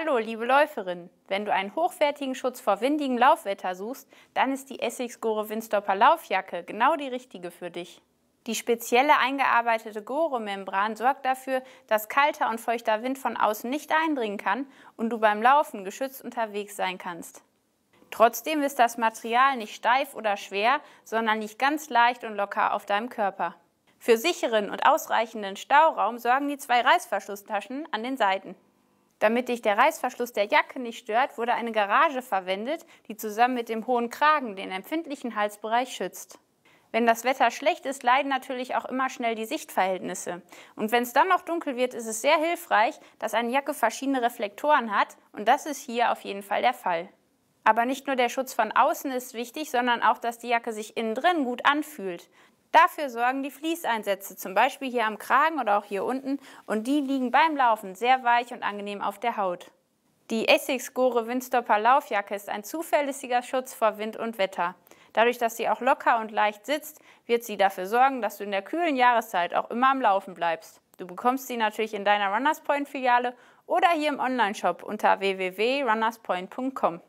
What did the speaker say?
Hallo liebe Läuferin, wenn du einen hochwertigen Schutz vor windigem Laufwetter suchst, dann ist die Asics Gore Windstopper Laufjacke genau die richtige für dich. Die spezielle eingearbeitete Gore-Membran sorgt dafür, dass kalter und feuchter Wind von außen nicht eindringen kann und du beim Laufen geschützt unterwegs sein kannst. Trotzdem ist das Material nicht steif oder schwer, sondern liegt ganz leicht und locker auf deinem Körper. Für sicheren und ausreichenden Stauraum sorgen die zwei Reißverschlusstaschen an den Seiten. Damit dich der Reißverschluss der Jacke nicht stört, wurde eine Garage verwendet, die zusammen mit dem hohen Kragen den empfindlichen Halsbereich schützt. Wenn das Wetter schlecht ist, leiden natürlich auch immer schnell die Sichtverhältnisse. Und wenn es dann noch dunkel wird, ist es sehr hilfreich, dass eine Jacke verschiedene Reflektoren hat, und das ist hier auf jeden Fall der Fall. Aber nicht nur der Schutz von außen ist wichtig, sondern auch, dass die Jacke sich innen drin gut anfühlt. Dafür sorgen die Fließeinsätze, zum Beispiel hier am Kragen oder auch hier unten, und die liegen beim Laufen sehr weich und angenehm auf der Haut. Die Asics Gore Windstopper Laufjacke ist ein zuverlässiger Schutz vor Wind und Wetter. Dadurch, dass sie auch locker und leicht sitzt, wird sie dafür sorgen, dass du in der kühlen Jahreszeit auch immer am Laufen bleibst. Du bekommst sie natürlich in deiner Runners Point Filiale oder hier im Onlineshop unter www.runnerspoint.com.